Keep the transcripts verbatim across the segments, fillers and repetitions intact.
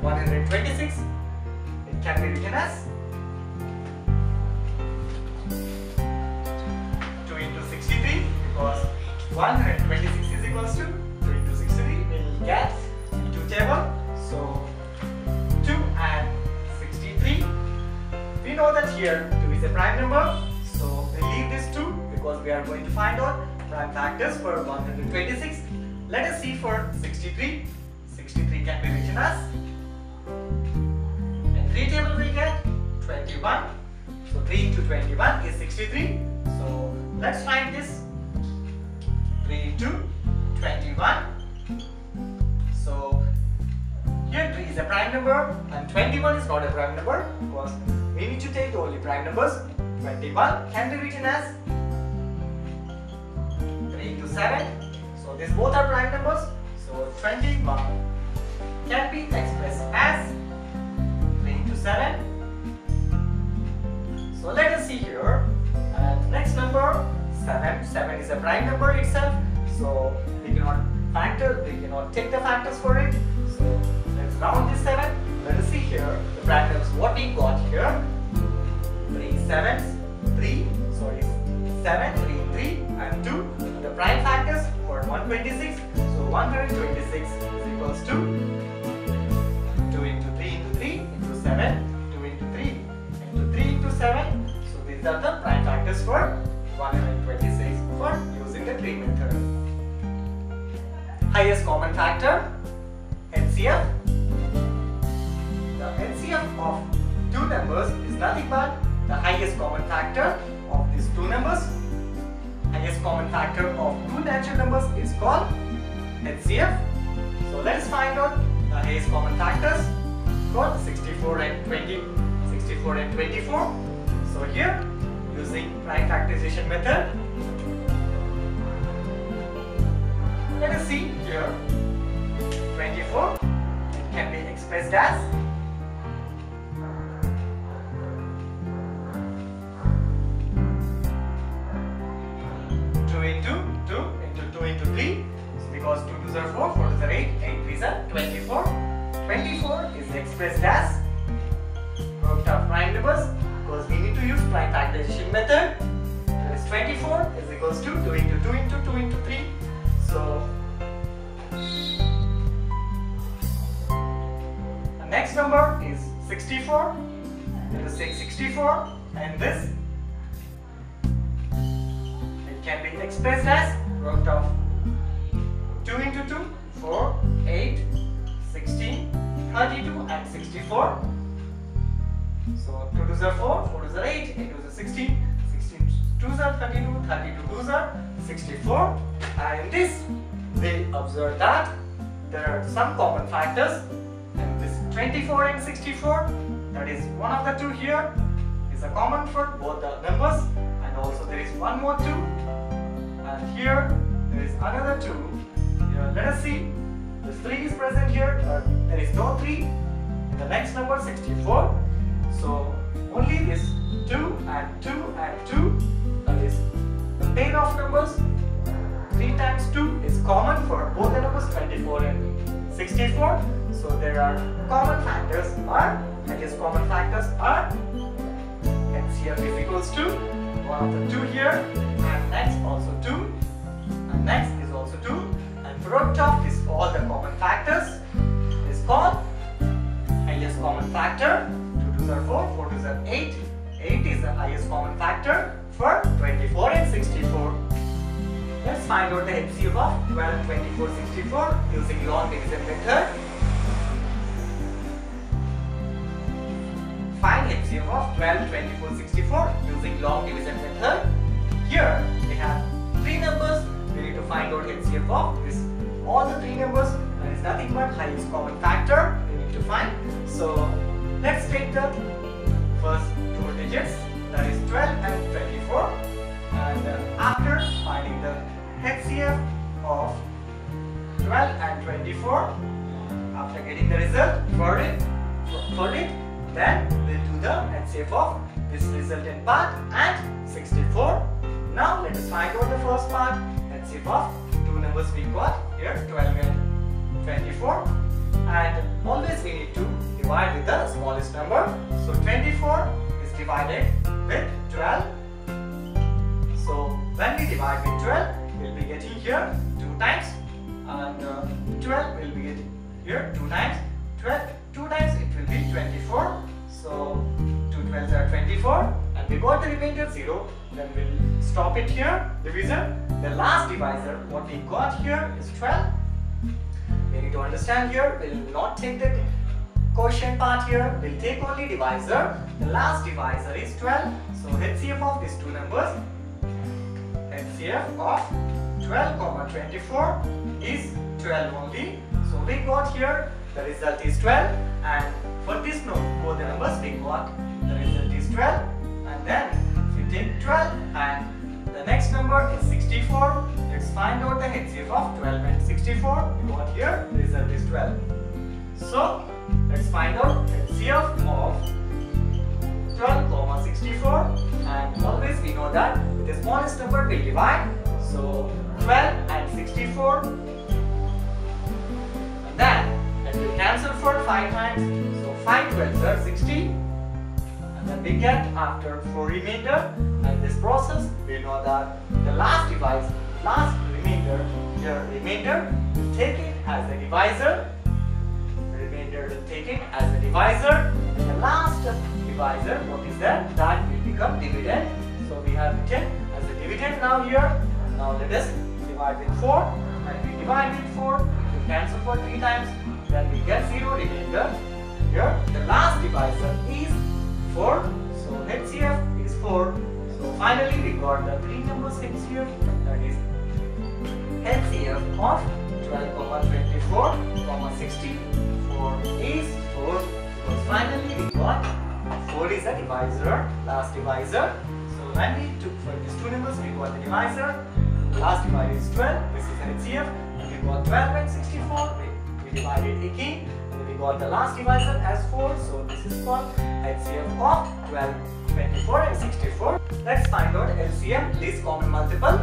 one hundred twenty-six. It can be written as two into sixty-three, because one hundred twenty-six is equals to two into sixty-three. We will get two table. So two and sixty-three. We know that here two is a prime number. So we leave this two because we are going to find out prime factors for one hundred twenty-six. Let us see for sixty-three. sixty-three can be written as, in three table we get twenty-one. So three into twenty-one is sixty-three. So let's find this. Three into twenty-one. So here three is a prime number and twenty-one is not a prime number, because we need to take only prime numbers. Twenty-one can be written as three into seven. So these both are prime numbers. So twenty-one can be expressed as three into seven. So let us see here. And next number, seven. seven is a prime number itself. So we cannot factor, we cannot take the factors for it. So let's round this seven. Let us see here the prime numbers. What we got here? three sevens, three, sorry, seven, three, three, and two. The prime factors for one hundred twenty-six. So one hundred twenty-six is equals to two into three into three into seven, two into three into three into seven. So these are the prime factors for one hundred twenty-six for using the three method. Highest common factor, H C F. The H C F of two numbers is nothing but the highest common factor of these two numbers. Highest common factor of two natural numbers is called H C F. So let's find out the highest common factors. Got sixty-four and twenty, sixty-four and twenty-four. So here using prime factorization method, let us see here. Twenty-four can be expressed as two into two into two into three, because two twos are four, four twos are eight, eight threes are twenty-four. twenty-four is expressed as product of prime numbers, because we need to use prime factorization method. That is twenty-four is equals to two into two into two into three. So the next number is sixty-four. Let us take sixty-four, and this it can be expressed as product of two into two, four, eight, sixteen, thirty-two and sixty-four. So two twos are four, four twos are eight, eight twos are sixteen, sixteen twos are thirty-two, thirty-two twos are sixty-four. And in this we observe that there are some common factors, and this twenty-four and sixty-four, that is one of the two here, is a common for both the numbers, and also there is one more two, and here there is another two. Here, let us see, this three is present here, but there is no three in the next number sixty-four. So only this two and two and two, that is the pair of numbers. Three times two is common for both the numbers twenty-four and sixty-four. So there are common factors are, that is common factors are H C F is equals to one of the two here, and next also two, and next is also two, and product of this all the common factors is called highest common factor. Two twos are four, four twos are eight, eight is the highest common factor for twenty-four and sixty-four. Let's find out the H C F of twelve, twenty-four, sixty-four using long division method. Find H C F of twelve, twenty-four, sixty-four using long division method. Here we have three numbers. We need to find out H C F of this all the three numbers. There is nothing but highest common factor we need to find. So let's take the first two digits, that is twelve and twenty-four, and uh, after finding the H C F of twelve and twenty-four, after getting the result for it, for it then we'll do the H C F of this resultant part and sixty-four. Now let us find out the first part, H C F of two numbers we got here, twelve and twenty-four, and always we need to divide with the smallest number. So twenty-four is divided with twelve. So when we divide with twelve, we'll be getting here two times, and uh, twelve will be getting here two times. twelve, two times it will be twenty-four. So two twelves are twenty-four, and we got the remainder zero. Then we'll stop it here. Division. The last divisor, what we got here is twelve. We need to understand here, we'll not take the quotient part here, we'll take only divisor. The last divisor is twelve. So H C F of these two numbers, H C F of twelve comma twenty-four is twelve only. So we got here the result is twelve, and for this no for the numbers we got the result is twelve, and then if we take twelve and the next number is sixty-four. Let's find out the H C F of twelve and sixty-four. We got here the result is twelve. So let's find out H C F of twelve comma sixty-four, and always we know that the smallest number will divide. So twelve and sixty-four, and then let me cancel for five times. So five twelves are sixty, and then we get after four remainder, and this process we know that the last divisor, last remainder, here remainder will take it as a divisor. The remainder will take it as a divisor. And the last divisor, what is that? That will become dividend. So we have written as a dividend now here. Now let us divide with four. When we divide with four, we cancel for three times. Then we get zero remainder. Here the last divisor is four. So H C F is four. So finally we got the three numbers H C F, that is H C F of twelve comma twenty-four comma sixty-four is four, because finally we got four is a divisor, last divisor. So when we took for these two numbers, we got the divisor. The last divisor is twelve, this is H C F, and we got twelve and sixty-four, we, we divided again, and we got the last divisor as four, so this is called H C F of twelve, twenty-four and sixty-four. Let's find out L C M, least common multiple.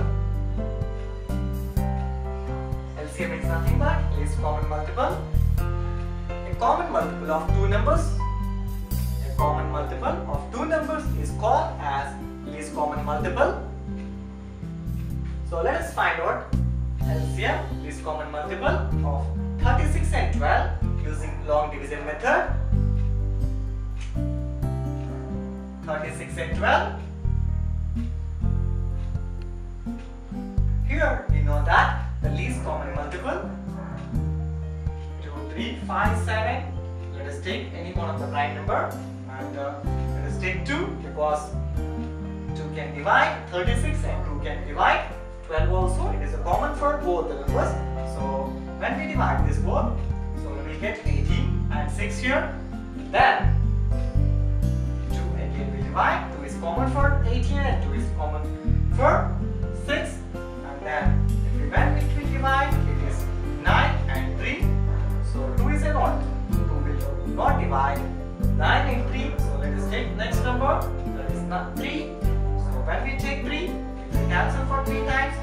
L C M is nothing but least common multiple. A common multiple of two numbers. A common multiple of two numbers is called as least common multiple. So let us find out L C M, least common multiple of thirty-six and twelve using long division method. thirty-six and twelve. Here we know that the least common multiple, two, three, five, seven, let us take any one of the prime number, and uh, let us take two, because two can divide, thirty-six and two can divide, twelve also, it is a common for both the numbers. So when we divide this both, so we will get eighteen and six here, then two again we divide, two is common for eighteen and two is common for six, and then when it will divide, it is nine and three. So two is an odd. two will not divide. nine and three. So let us take next number. That is not three. So when we take three, it will cancel for three times.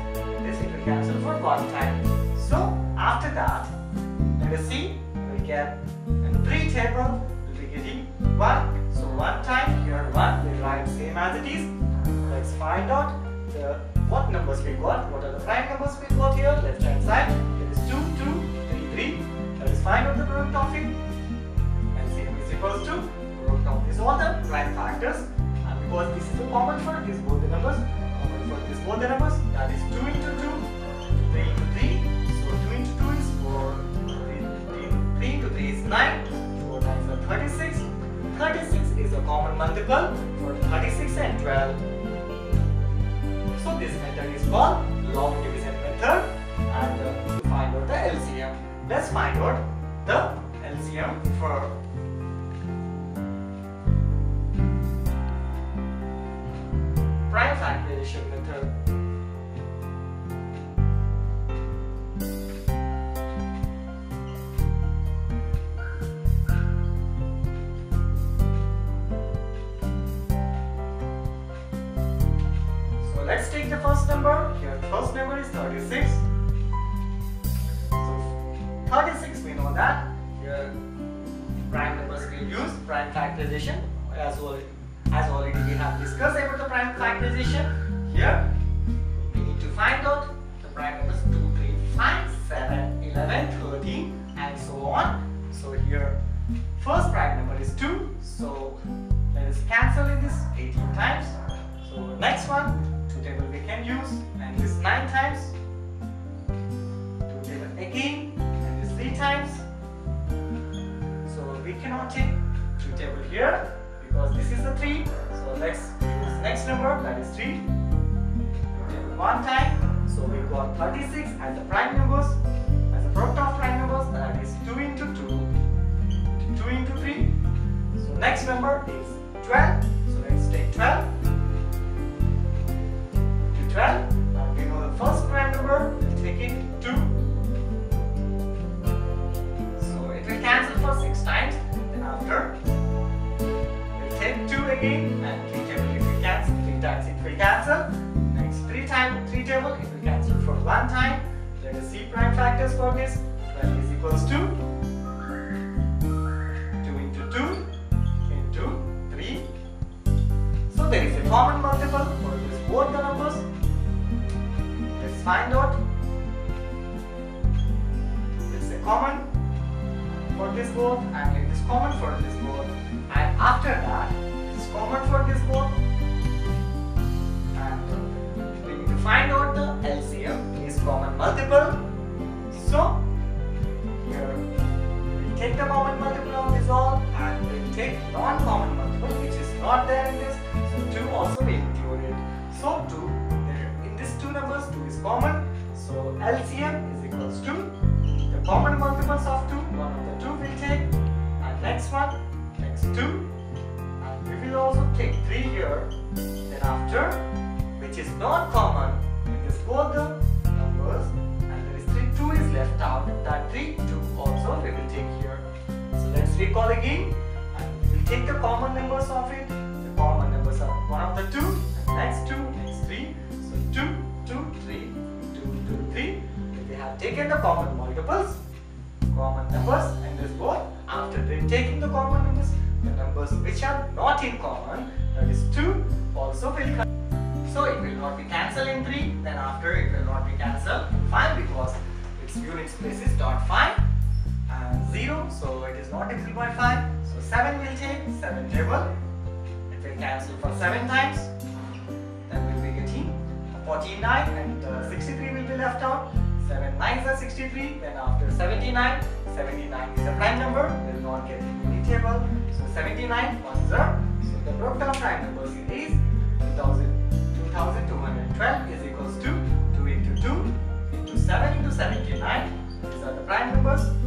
This it will cancel for one time. So after that, let us see. We will get in three table. We will be getting one. So one time here one. We write same as it is. Let's find out the what numbers we got, what are the prime numbers we got here, left hand side, it is two, two, three, three, that is five of the product of it, L C M is equals to product of these all the prime factors, and because this is the common for these both the numbers, common for these both the numbers, that is two into two, three into three, so two into two is four, three into three is nine, four times are thirty-six, thirty-six is a common multiple for thirty-six and twelve. So this method is called long division method, and uh, to find out the L C M. Let's find out the L C M for prime factorization method. Let's take the first number. Here first number is thirty-six. So thirty-six we know that here prime numbers will use prime factorization, as already, as already we have discussed about the prime factorization. Here we need to find out the prime numbers two, three, five, seven, eleven, thirteen and so on. So here first prime number is two, so let us cancel in this eighteen times. So next one, two table we can use, and this nine times, two table again, and this three times. So we cannot take two table here because this is the three. So let's use next number, that is three. Two table one time, so we got thirty-six as the prime numbers, as a product of prime numbers, that is two into two, two into three. So next number is twelve. So let's take twelve. twelve. Now we know the first prime number, we will take it two. So it will cancel for six times, then after we will take two again, and three table it will cancel, three times it will cancel. Next three times three table it will cancel for one time. Let us see prime factors for this. twelve is equals to two into two into three. So there is a common multiple for this both the numbers. Find out it's a common for this both, and it is common for this both, and after that it is common for this both, and we need to find out the L C M is common multiple. So here we take the common multiple of this all, and we will take non-common multiple which is not there in this, so two also we include it. So two two numbers, two is common, so L C M is equals to the common multiples of two, one of the two will take, and next one, next two, and we will also take three here, then after, which is not common, it is both the numbers, and there is three, two is left out, that three, two also we will take here. So let's recall again, and we will take the common numbers of it, the common numbers are one of the two, and next two, next three, so two, two, three, two, two, three. They have taken the common multiples, common numbers in this board. After they taking the common numbers, the numbers which are not in common, that is two, also will come. So it will not be cancelled in three, then after it will not be cancelled in five because its unit space is dot five and zero, so it is not divisible by five. So seven will take, seven table, it will cancel for seven times, then we will be getting forty-nine, and uh, sixty-three will be left out. seven nines are sixty-three, then after seventy-nine, seventy-nine is a prime number, will not get any table. So seventy-nine, ones are, so the product of prime numbers is two thousand two hundred twelve is equals to two into two into seven into seventy-nine. These are the prime numbers.